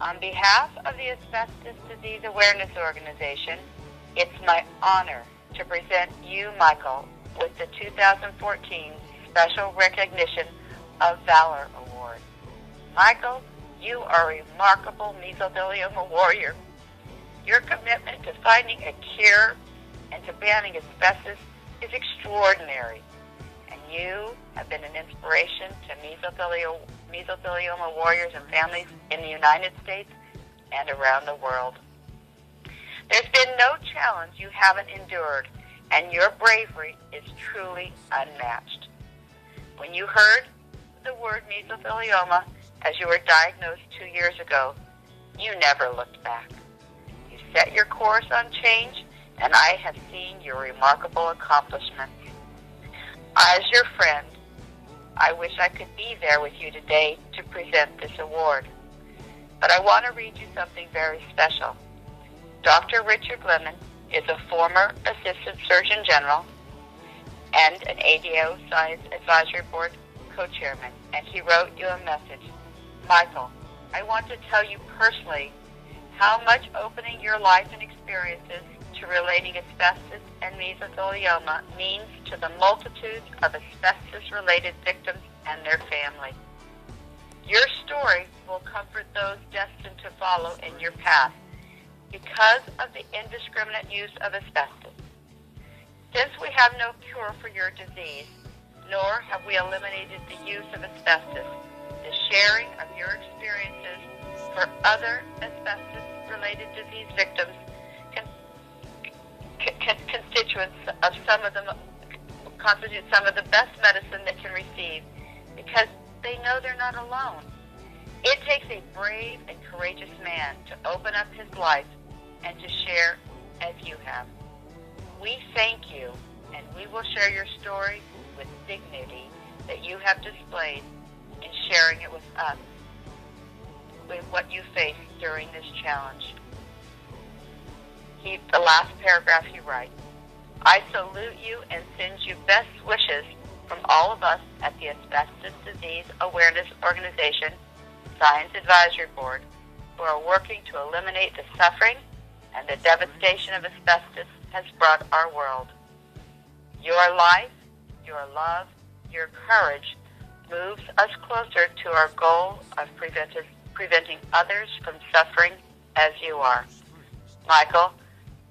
On behalf of the Asbestos Disease Awareness Organization, it's my honor to present you, Michael, with the 2014 Special Recognition of Valor Award. Michael, you are a remarkable mesothelioma warrior. Your commitment to finding a cure and to banning asbestos is extraordinary, and you have been an inspiration to mesothelioma warriors and families in the United States and around the world. There's been no challenge you haven't endured, and your bravery is truly unmatched. When you heard the word mesothelioma as you were diagnosed 2 years ago, you never looked back. You set your course on change, and I have seen your remarkable accomplishments. As your friend, I wish I could be there with you today to present this award. But I want to read you something very special. Dr. Richard Lemen is a former Assistant Surgeon General and an ADO Science Advisory Board co-chairman, and he wrote you a message. Michael, I want to tell you personally how much opening your life and experiences to relating asbestos and mesothelioma means to the multitudes of asbestos-related victims and their family. Your story will comfort those destined to follow in your path because of the indiscriminate use of asbestos. Since we have no cure for your disease, nor have we eliminated the use of asbestos, the sharing of your experiences for other asbestos-related disease victims constitute some of the best medicine they can receive, because they know they're not alone. It takes a brave and courageous man to open up his life and to share as you have. We thank you, and we will share your story with dignity that you have displayed in sharing it with us, with what you faced during this challenge. The last paragraph he writes, I salute you and send you best wishes from all of us at the Asbestos Disease Awareness Organization Science Advisory Board, who are working to eliminate the suffering and the devastation of asbestos has brought our world. Your life, your love, your courage moves us closer to our goal of preventing others from suffering as you are. Michael,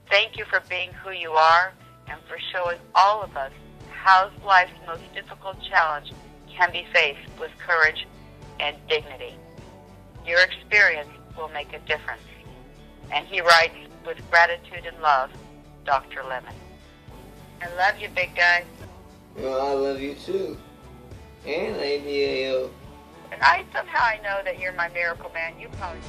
thank you for being who you are and for showing all of us how life's most difficult challenge can be faced with courage and dignity. Your experience will make a difference. And he writes, with gratitude and love, Dr. Lemen. I love you, big guy. Well, I love you too. And ADAO. And I know that you're my miracle man. You probably...